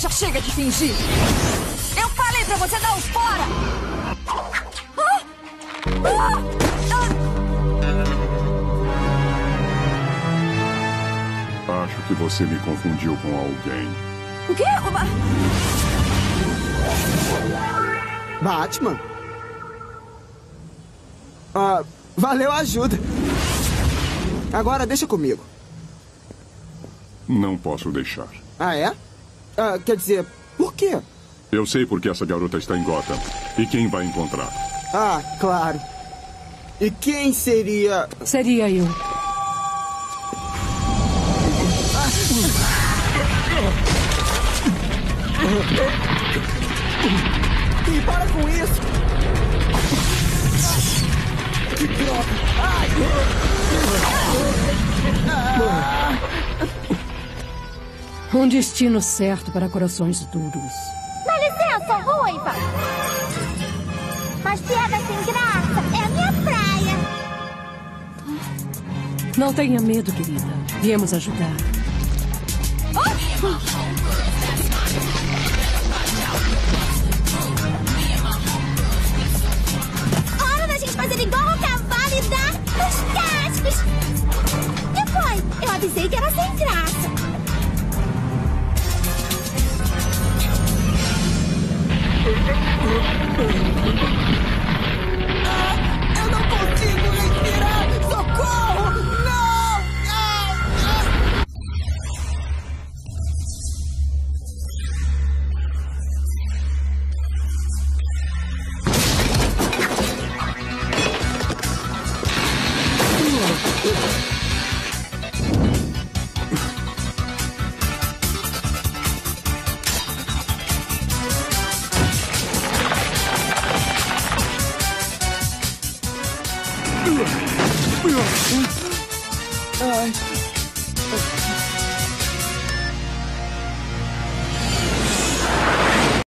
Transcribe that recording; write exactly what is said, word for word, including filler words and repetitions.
mas já chega de fingir. Eu falei pra você dar o fora! Ah! Ah! Ah! Acho que você me confundiu com alguém. O quê? O ba... Batman? Ah, valeu a ajuda. Agora deixa comigo. Não posso deixar. Ah, é? Ah, quer dizer, por quê? Eu sei porque essa garota está em Gotham. E quem vai encontrar? Ah, claro. E quem seria... Seria eu. E para com isso! Que droga! Ai! Um destino certo para corações duros. Dá licença, ruiva! Mas piada sem graça é a minha praia. Não tenha medo, querida. Viemos ajudar. Oh! Hora da gente fazer igual o cavalo e dar os cascos. Que foi? Eu avisei que era sem graça. Ah, eu não consigo respirar! Socorro! Não! Ah, ah. Ai.